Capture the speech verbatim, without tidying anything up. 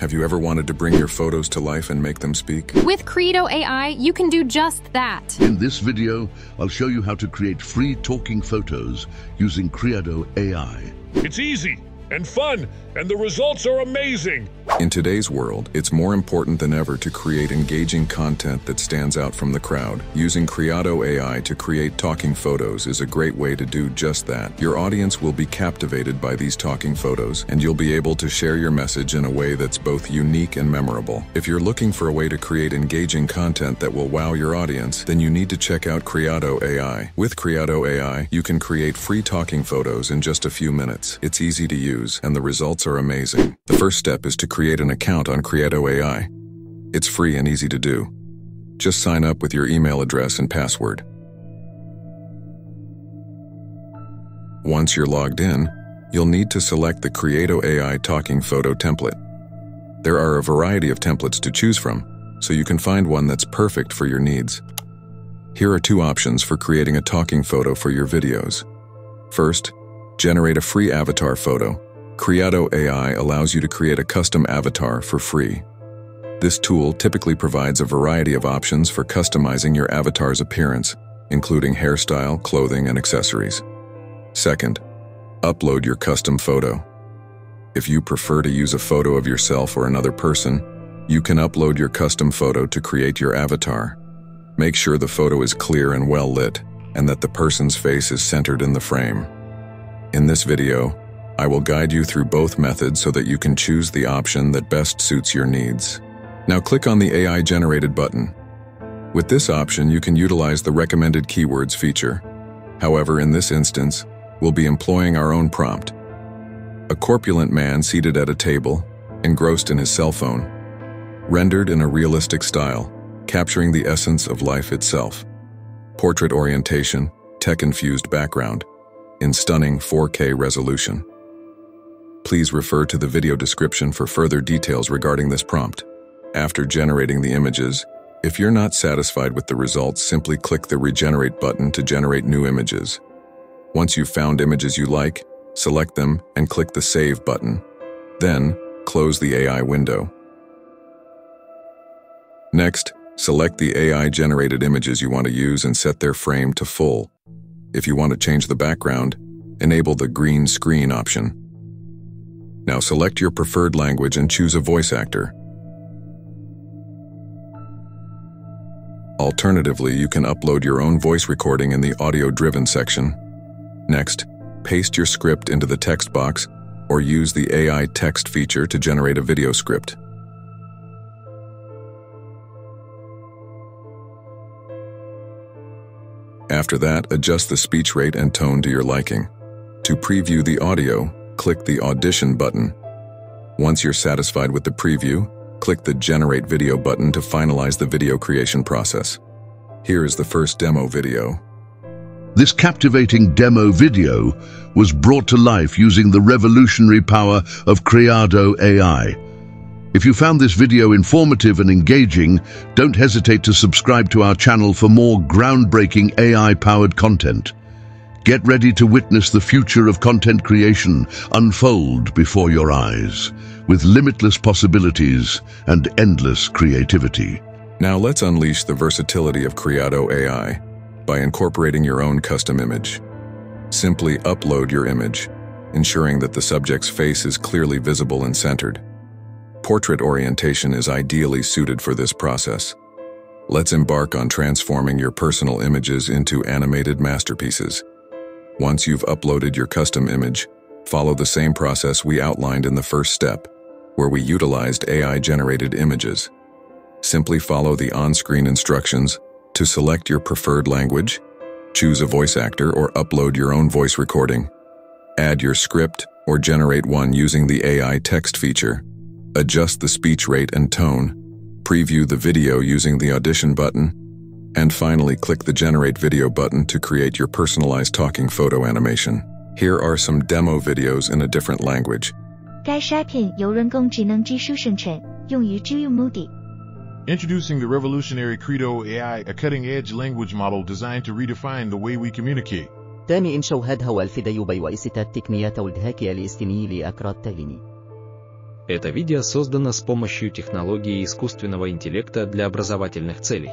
Have you ever wanted to bring your photos to life and make them speak? With Kreado A I, you can do just that. In this video, I'll show you how to create free talking photos using Kreado A I. It's easy and fun, and the results are amazing. In today's world, it's more important than ever to create engaging content that stands out from the crowd. Using Kreado A I to create talking photos is a great way to do just that. Your audience will be captivated by these talking photos, and you'll be able to share your message in a way that's both unique and memorable. If you're looking for a way to create engaging content that will wow your audience, then you need to check out Kreado A I. With Kreado A I, you can create free talking photos in just a few minutes. It's easy to use, and the results are amazing. The first step is to create Create an account on Kreado A I. It's free and easy to do. Just sign up with your email address and password. Once you're logged in, you'll need to select the Kreado A I talking photo template. There are a variety of templates to choose from, so you can find one that's perfect for your needs. Here are two options for creating a talking photo for your videos. First, generate a free avatar photo. Kreado A I allows you to create a custom avatar for free. This tool typically provides a variety of options for customizing your avatar's appearance, including hairstyle, clothing, and accessories. Second, upload your custom photo. If you prefer to use a photo of yourself or another person, you can upload your custom photo to create your avatar. Make sure the photo is clear and well lit, and that the person's face is centered in the frame. In this video, I will guide you through both methods so that you can choose the option that best suits your needs. Now click on the A I-generated button. With this option, you can utilize the recommended keywords feature. However, in this instance, we'll be employing our own prompt. A corpulent man seated at a table, engrossed in his cell phone, rendered in a realistic style, capturing the essence of life itself. Portrait orientation, tech-infused background, in stunning four K resolution. Please refer to the video description for further details regarding this prompt. After generating the images, if you're not satisfied with the results, simply click the Regenerate button to generate new images. Once you've found images you like, select them and click the Save button. Then, close the A I window. Next, select the A I-generated images you want to use and set their frame to full. If you want to change the background, enable the green screen option. Now select your preferred language and choose a voice actor. Alternatively, you can upload your own voice recording in the audio-driven section. Next, paste your script into the text box or use the A I text feature to generate a video script. After that, adjust the speech rate and tone to your liking. To preview the audio, click the Audition button. Once you're satisfied with the preview, click the Generate Video button to finalize the video creation process. Here is the first demo video. This captivating demo video was brought to life using the revolutionary power of Kreado A I. If you found this video informative and engaging, don't hesitate to subscribe to our channel for more groundbreaking A I-powered content. Get ready to witness the future of content creation unfold before your eyes, with limitless possibilities and endless creativity. Now let's unleash the versatility of Kreado A I by incorporating your own custom image. Simply upload your image, ensuring that the subject's face is clearly visible and centered. Portrait orientation is ideally suited for this process. Let's embark on transforming your personal images into animated masterpieces. Once you've uploaded your custom image, follow the same process we outlined in the first step, where we utilized A I-generated images. Simply follow the on-screen instructions to select your preferred language, choose a voice actor or upload your own voice recording, add your script or generate one using the A I text feature, adjust the speech rate and tone, preview the video using the Audition button, and finally, click the Generate Video button to create your personalized talking photo animation. Here are some demo videos in a different language. Introducing the revolutionary Kreado A I, a cutting-edge language model designed to redefine the way we communicate. Это видео создано с помощью технологии искусственного интеллекта для образовательных целей.